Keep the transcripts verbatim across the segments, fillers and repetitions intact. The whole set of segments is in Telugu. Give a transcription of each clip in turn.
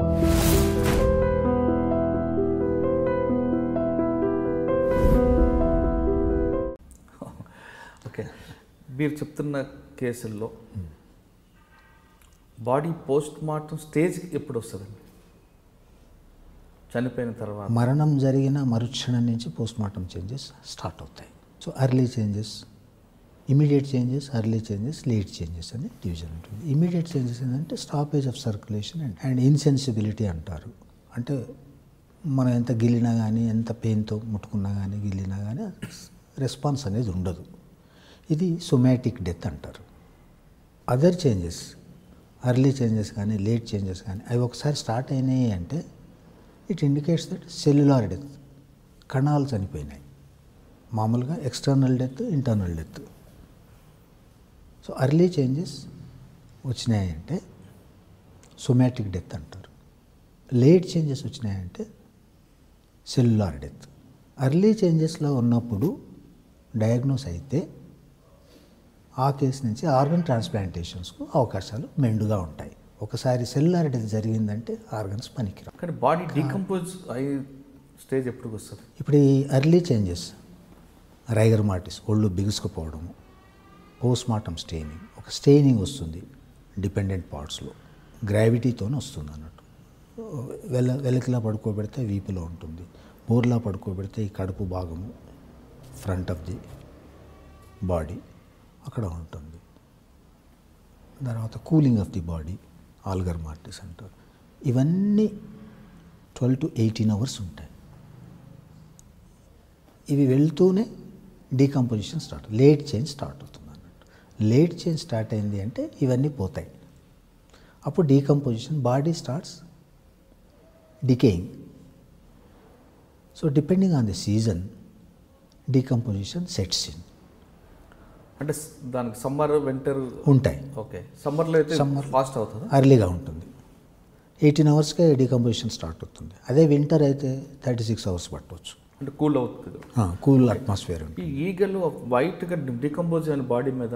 ఓకే మీరు చెప్తున్న కేసుల్లో బాడీ పోస్ట్ మార్టం స్టేజ్కి ఎప్పుడు వస్తుందండి? చనిపోయిన తర్వాత మరణం జరిగిన మరుక్షణం నుంచి పోస్ట్ మార్టం చేంజెస్ స్టార్ట్ అవుతాయి. So early changes, immediate changes, early changes, late changes అనే డివిజన్ ఉంటుంది. ఇమీడియట్ చేంజెస్ ఏంటంటే stoppage of circulation and and insensibility అంటారు. అంటే మనం ఎంత గిల్లినా కానీ, ఎంత పెయిన్తో ముట్టుకున్నా కానీ, గిల్లినా కానీ రెస్పాన్స్ అనేది ఉండదు. ఇది సోమాటిక్ డెత్ అంటారు. అదర్ చేంజెస్, అర్లీ చేంజెస్ కానీ, లేట్ చేంజెస్ కానీ అవి ఒకసారి స్టార్ట్ అయినాయి అంటే it indicates that cellular death, కణాలు చనిపోయినాయి. మామూలుగా external death, internal death. So early changes వచ్చినాయంటే సోమాటిక్ డెత్ అంటారు. లేట్ చేంజెస్ వచ్చినాయంటే సెల్యులార్ డెత్. అర్లీ చేంజెస్లో ఉన్నప్పుడు డయాగ్నోస్ అయితే ఆ కేసు నుంచి ఆర్గన్ ట్రాన్స్ప్లాంటేషన్స్కు అవకాశాలు మెండుగా ఉంటాయి. ఒకసారి సెల్యులార్ డెత్ జరిగిందంటే ఆర్గన్స్ పనికిరావు. కానీ బాడీ డీకంపోజ్ అయ్యే స్టేజ్ ఎప్పుడు వస్తుంది? ఇప్పుడు ఈ అర్లీ చేంజెస్, రైగర్మాటిస్, ఒళ్ళు బిగుసుకుపోవడము, పోస్ట్ మార్టం స్టెయినింగ్. ఒక స్టెయినింగ్ వస్తుంది డిపెండెంట్ పార్ట్స్లో, గ్రావిటీతోనే వస్తుంది అన్నట్టు. వెల వెలకిలా పడుకోబెడితే వీపులో ఉంటుంది, బోర్లా పడుకోబెడితే ఈ కడుపు భాగము, ఫ్రంట్ ఆఫ్ ది బాడీ అక్కడ ఉంటుంది. తర్వాత cooling of the body, algor mortis అంటారు. ఇవన్నీ ట్వెల్వ్ టు ఎయిటీన్ అవర్స్ ఉంటాయి. ఇవి వెళ్తూనే decomposition start, late change start అవుతుంది అన్నట్టు. లేట్ చేంజ్ స్టార్ట్ అయింది అంటే ఇవన్నీ పోతాయి. అప్పుడు decomposition, body starts decaying. So depending on the season decomposition sets in. అంటే దానికి సమ్మర్, వింటర్ ఉంటాయి. ఓకే, సమ్మర్లో అయితే సమ్మర్ ఫాస్ట్ అవుతుంది, అర్లీగా ఉంటుంది. ఎయిటీన్ అవర్స్కే డీకంపోజిషన్ స్టార్ట్ అవుతుంది. అదే వింటర్ అయితే థర్టీ సిక్స్ అవర్స్ పట్టవచ్చు. అంటే కూల్ అవుతుంది, కూల్ అట్మాస్ఫియర్ ఉంటుంది. ఈగలు వైట్గా డీకంపోజ్ అయిన బాడీ మీద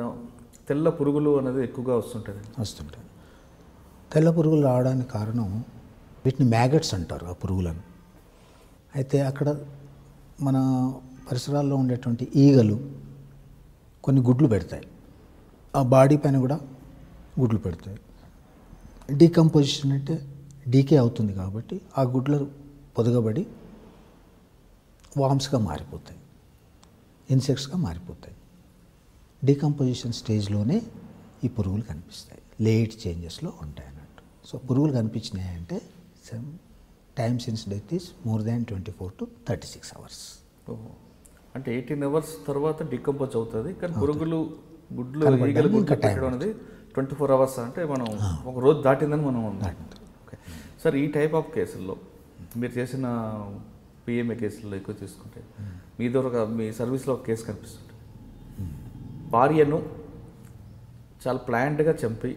తెల్ల పురుగులు అనేది ఎక్కువగా వస్తుంటుంది వస్తుంటాయి తెల్ల పురుగులు రావడానికి కారణం వీటిని మ్యాగట్స్ అంటారు, ఆ పురుగులను. అయితే అక్కడ మన పరిసరాల్లో ఉండేటువంటి ఈగలు కొన్ని గుడ్లు పెడతాయి, ఆ బాడీ పైన కూడా గుడ్లు పెడతాయి. డీకంపోజిషన్ అంటే డీకే అవుతుంది కాబట్టి ఆ గుడ్లు పొదగబడి వామ్స్గా మారిపోతాయి, ఇన్సెక్ట్స్గా మారిపోతాయి. డీకంపోజిషన్ స్టేజ్లోనే ఈ పురుగులు కనిపిస్తాయి, లేట్ చేంజెస్లో ఉంటాయి అన్నట్టు. సో పురుగులు కనిపించినాయంటే time since death is more than twenty four to thirty six hours. అంటే ఎయిటీన్ అవర్స్ తర్వాత డీకంపోజ్ అవుతుంది. కానీ పురుగులు గుడ్లు అనేది ట్వంటీ ఫోర్ అవర్స్ అంటే మనం ఒక రోజు దాటిందని మనం దాటింది. ఓకే సార్, ఈ టైప్ ఆఫ్ కేసుల్లో మీరు చేసిన పిఎంఏ కేసుల్లో ఎక్కువ తీసుకుంటే మీ ద్వారా మీ సర్వీస్లో ఒక కేసు కనిపిస్తుంది. భార్యను చాలా ప్లాంట్గా చంపి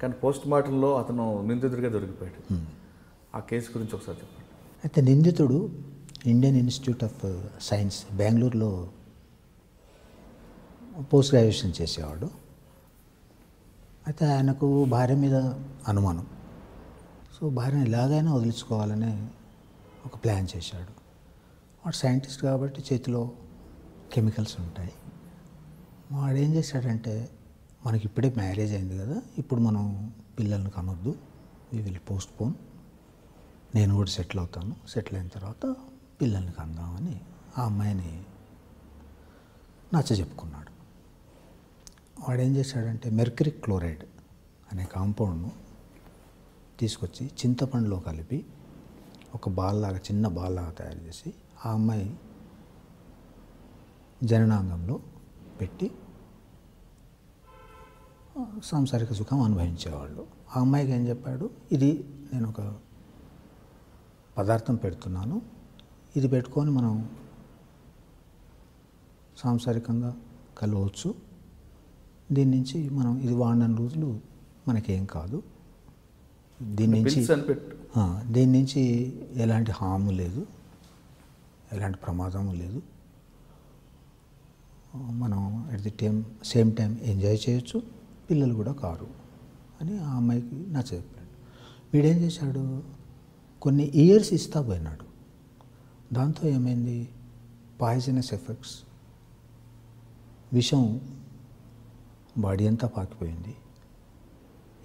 కానీ పోస్ట్ మార్టంలో అతను నిందితుడిగా దొరికిపోయాడు. ఆ కేసు గురించి ఒకసారి చెప్పండి. అయితే నిందితుడు ఇండియన్ ఇన్స్టిట్యూట్ ఆఫ్ సైన్స్ బెంగళూరులో పోస్ట్ గ్రాడ్యుయేషన్ చేసేవాడు. అయితే ఆయనకు భార్య మీద అనుమానం. సో భార్యను ఎలాగైనా వదిలించుకోవాలనే ఒక ప్లాన్ చేశాడు. వాడు సైంటిస్ట్ కాబట్టి చేతిలో కెమికల్స్ ఉంటాయి. వాడు ఏం చేశాడంటే, మనకి ఇప్పుడే మ్యారేజ్ అయింది కదా, ఇప్పుడు మనం పిల్లల్ని కనొద్దు, వీ విల్ పోస్ట్ పోన్, నేను కూడా సెటిల్ అవుతాను, సెటిల్ అయిన తర్వాత పిల్లల్ని కందామని ఆ అమ్మాయిని నచ్చ చెప్పుకున్నాడు. వాడు ఏం చేశాడంటే మెర్క్యూరీ క్లోరైడ్ అనే కాంపౌండ్ను తీసుకొచ్చి చింతపండులో కలిపి ఒక బాల్లాగా, చిన్న బాల్లాగా తయారు చేసి ఆ అమ్మాయి జననాంగంలో పెట్టి సాంసారిక సుఖం అనుభవించేవాళ్ళు. ఆ అమ్మాయికి ఏం చెప్పాడు, ఇది నేను ఒక పదార్థం పెడుతున్నాను, ఇది పెట్టుకొని మనం సాంసారికంగా కలవచ్చు, దీని నుంచి మనం ఇది వాడిన రోజులు మనకేం కాదు, దీని నుంచి దీని నుంచి ఎలాంటి హాము లేదు, ఎలాంటి ప్రమాదము లేదు, మనం at the time same time enjoy చేయొచ్చు, పిల్లలు కూడా కారు అని ఆ అమ్మాయికి నచ్చ చెప్పాడు. వీడేం చేశాడు, కొన్ని ఇయర్స్ ఇస్తా పోయినాడు. దాంతో ఏమైంది, పాయిజనస్ ఎఫెక్ట్స్, విషం బాడీ అంతా పాకిపోయింది.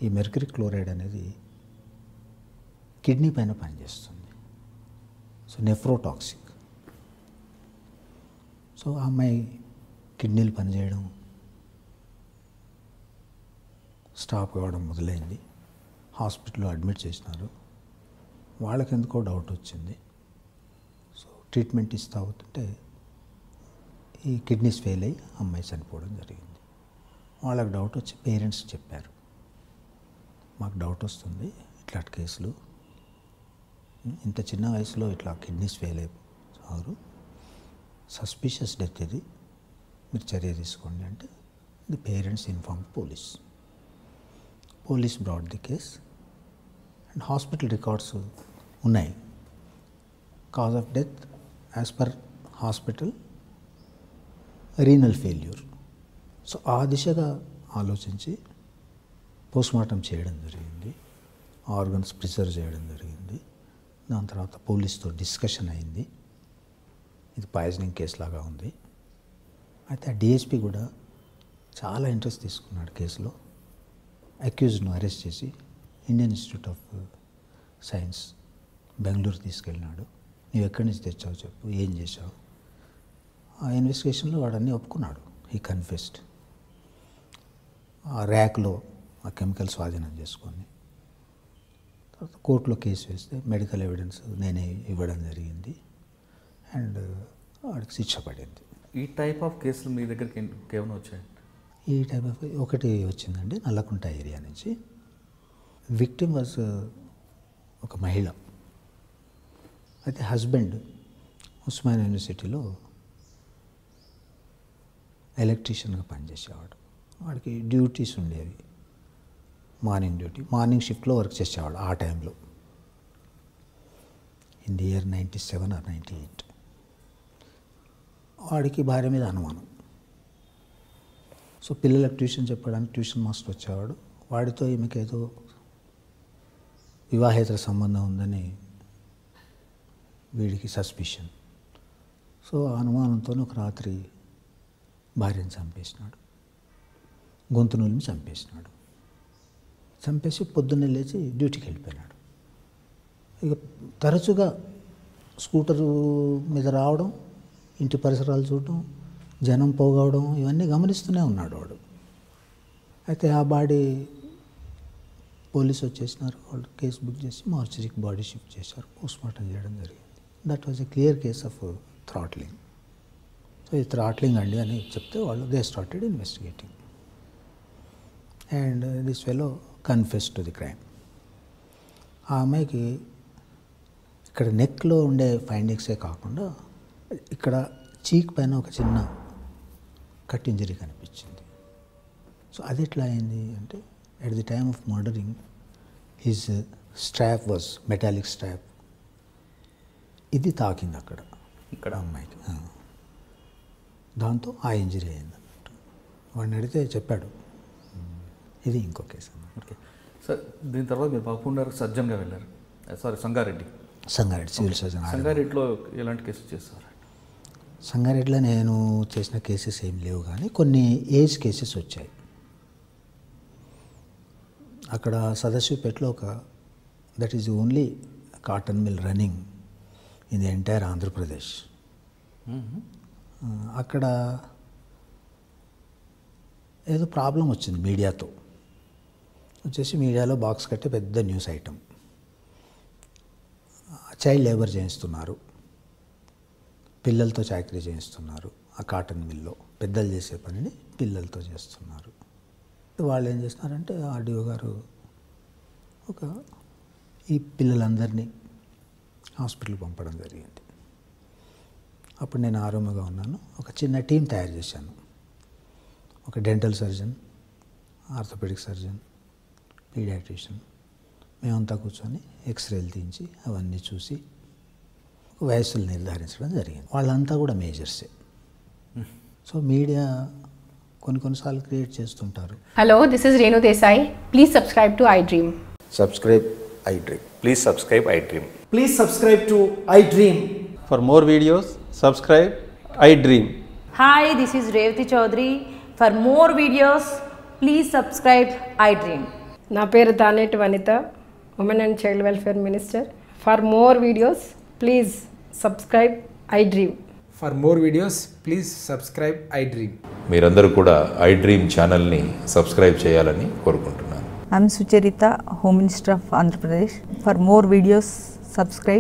ఈ మెర్కరీ క్లోరైడ్ అనేది కిడ్నీ పైన పనిచేస్తుంది, సో నెఫ్రోటాక్సిక్. సో ఆ అమ్మాయి కిడ్నీలు పనిచేయడం స్టాప్ కావడం మొదలైంది. హాస్పిటల్లో అడ్మిట్ చేసినారు. వాళ్ళకి ఎందుకో డౌట్ వచ్చింది. సో ట్రీట్మెంట్ ఇస్తూ అవుతుంటే ఈ కిడ్నీస్ ఫెయిల్ అయ్యి అమ్మాయి చనిపోవడం జరిగింది. వాళ్ళకి డౌట్ వచ్చి పేరెంట్స్ చెప్పారు, మాకు డౌట్ వస్తుంది ఇట్లాంటి కేసులు, ఇంత చిన్న వయసులో ఇట్లా కిడ్నీస్ ఫెయిల్ అయిపోయారు, సస్పిషియస్ డెత్ ఇది, మీరు చర్య తీసుకోండి అంటే the parents inform police. Police brought the case and hospital records ఉన్నాయి. Cause of death as per hospital renal failure. So ఆ దిశగా ఆలోచించి పోస్ట్మార్టం చేయడం జరిగింది, ఆర్గన్స్ ప్రిజర్వ్ చేయడం జరిగింది. దాని తర్వాత పోలీస్తో డిస్కషన్ అయింది, ఇది పాయిజనింగ్ కేసు లాగా ఉంది. అయితే ఆ డిఎస్పీ కూడా చాలా ఇంట్రెస్ట్ తీసుకున్నాడు కేసులో. అక్యూజ్డ్ను అరెస్ట్ చేసి Indian Institute of Science Bengaluru తీసుకెళ్ళినాడు. నువ్వు ఎక్కడి నుంచి తెచ్చావు చెప్పు, ఏం చేశావు. ఆ ఇన్వెస్టిగేషన్లో వాడన్నీ ఒప్పుకున్నాడు, హీ కన్ఫెస్డ్. ఆ ర్యాక్లో ఆ కెమికల్ స్వాధీనం చేసుకొని తర్వాత కోర్టులో కేసు వేస్తే మెడికల్ ఎవిడెన్స్ నేనే ఇవ్వడం జరిగింది అండ్ వాడికి శిక్ష పడింది. ఈ టైప్ ఆఫ్ కేసులు మీ దగ్గరికి కేవలం వచ్చాయి. ఈ టైప్ ఆఫ్ ఒకటి వచ్చిందండి నల్లకుంట ఏరియా నుంచి. విక్టిమ్ వాజ్ ఒక మహిళ. అయితే హస్బెండ్ ఉస్మాన్ యూనివర్సిటీలో ఎలక్ట్రీషియన్గా పనిచేసేవాడు. వాడికి డ్యూటీస్ ఉండేవి, మార్నింగ్ డ్యూటీ, మార్నింగ్ షిఫ్ట్లో వర్క్ చేసేవాడు. ఆ టైంలో in the year ninety seven or ninety eight వాడికి భార్య మీద అనుమానం. సో పిల్లలకు ట్యూషన్ చెప్పడానికి ట్యూషన్ మాస్టర్ వచ్చేవాడు. వాడితో ఈమెకి ఏదో వివాహేతర సంబంధం ఉందని వీడికి సస్పిషన్. సో ఆ అనుమానంతో ఒక రాత్రి భార్యను చంపేసినాడు, గొంతు నూలిని చంపేసినాడు. చంపేసి పొద్దున్నే లేచి డ్యూటీకి వెళ్ళిపోయినాడు. ఇక తరచుగా స్కూటరు మీద రావడం, ఇంటి పరిసరాలు చూడటం, జనం పోగవడం ఇవన్నీ గమనిస్తూనే ఉన్నాడు వాడు. అయితే ఆ బాడీ పోలీసు వచ్చేసినారు, వాళ్ళు కేసు బుక్ చేసి మార్చరీకి బాడీ షిఫ్ట్ చేశారు, పోస్ట్మార్టం చేయడం జరిగింది. That was a clear case of throttling. So ఇది థ్రాట్లింగ్ అండి అని చెప్తే వాళ్ళు they started investigating and this fellow confess to the crime. ఆ అమ్మాయికి ఇక్కడ నెక్లో ఉండే ఫైండింగ్సే కాకుండా ఇక్కడ చీక్ పైన ఒక చిన్న కట్ ఇంజరీ కనిపించింది. సో అది ఎట్లా అయింది అంటే at the time of murdering his strap was metallic strap, ఇది తాకింది అక్కడ ఇక్కడ అమ్మాయికి, దాంతో ఆ ఇంజరీ అయింది అన్నట్టు. వాడిని అడిగితే చెప్పాడు. ఇది ఇంకో కేసు అన్నమాట. ఓకే సార్, దీని తర్వాత మీరు బాగుండారు సర్జన్గా వెళ్ళారు, sorry Sangareddy, Sangareddy civil surgeon. సంగారెడ్డిలో ఎలాంటి కేసులు చేస్తారు? సంగారెడ్డిలో నేను చేసిన కేసెస్ ఏం లేవు, కానీ కొన్ని ఏజ్ కేసెస్ వచ్చాయి. అక్కడ సదాశివపేటలో ఒక that is only cotton mill running in the entire Andhra Pradesh. అక్కడ ఏదో ప్రాబ్లం వచ్చింది మీడియాతో, వచ్చేసి మీడియాలో బాక్స్ కట్టే పెద్ద న్యూస్ ఐటమ్, చైల్డ్ లేబర్ చేయిస్తున్నారు, పిల్లలతో చాకరీ చేయిస్తున్నారు, ఆ కాటన్ మిల్లో పెద్దలు చేసే పనిని పిల్లలతో చేస్తున్నారు. వాళ్ళు ఏం చేస్తున్నారంటే ఆర్డీఓ గారు ఒక ఈ పిల్లలందరినీ హాస్పిటల్కి పంపడం జరిగింది. అప్పుడు నేను ఆరోగ్యంగా ఉన్నాను, ఒక చిన్న టీం తయారు చేశాను. ఒక dental surgeon, orthopaedic surgeon, paediatrician, మేమంతా కూర్చొని ఎక్స్రేలు తీయించి అవన్నీ చూసి వయస్సులు నిర్ధారించడం జరిగింది. వాళ్ళంతా కూడా మేజర్సే. సో మీడియా కొన్ని కొన్నిసార్లు క్రియేట్ చేస్తుంటారు. Hello, this is Renu Desai. Please subscribe to I dream. Subscribe iDream. Please subscribe iDream. Please subscribe to iDream. For more videos, subscribe iDream. Hi, this is Revati Chaudhary. For more videos, please subscribe iDream. Na peru Thanet Vanita, Women and Child Welfare Minister. For more videos, please subscribe iDream. For more videos, please subscribe iDream. Meerandaru kuda iDream channel ni subscribe cheyalani korukuntunna. I am Sucharita, Home Minister of Andhra Pradesh. For more videos, subscribe.